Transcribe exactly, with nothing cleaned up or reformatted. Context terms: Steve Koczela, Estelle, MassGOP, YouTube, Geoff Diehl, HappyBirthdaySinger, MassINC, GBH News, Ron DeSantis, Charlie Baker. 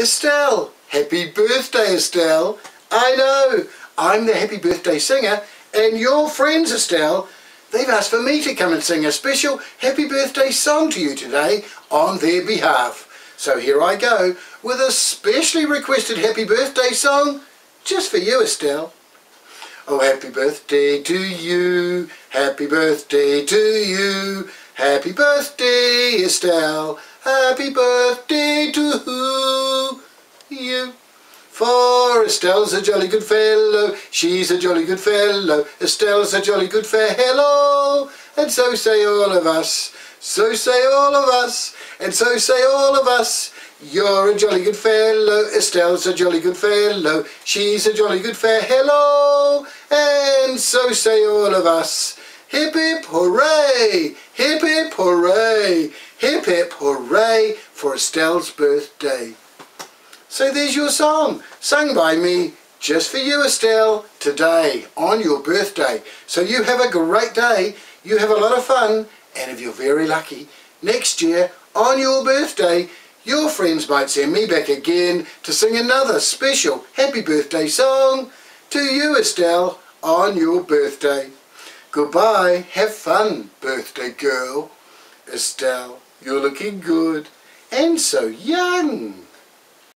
Estelle. Happy birthday, Estelle. I know, I'm the happy birthday singer, and your friends, Estelle, they've asked for me to come and sing a special happy birthday song to you today on their behalf. So here I go with a specially requested happy birthday song just for you, Estelle. Oh, happy birthday to you, happy birthday to you, happy birthday, Estelle, happy birthday to you. For Estelle's a jolly good fellow, she's a jolly good fellow, Estelle's a jolly good fellow, and so say all of us, so say all of us, and so say all of us. You're a jolly good fellow, Estelle's a jolly good fellow, she's a jolly good fellow, and so say all of us. Hip hip hooray, hip hip hooray, hip hip hooray for Estelle's birthday. So there's your song, sung by me, just for you, Estelle, today, on your birthday. So you have a great day, you have a lot of fun, and if you're very lucky, next year, on your birthday, your friends might send me back again to sing another special happy birthday song to you, Estelle, on your birthday. Goodbye, have fun, birthday girl. Estelle, you're looking good, and so young.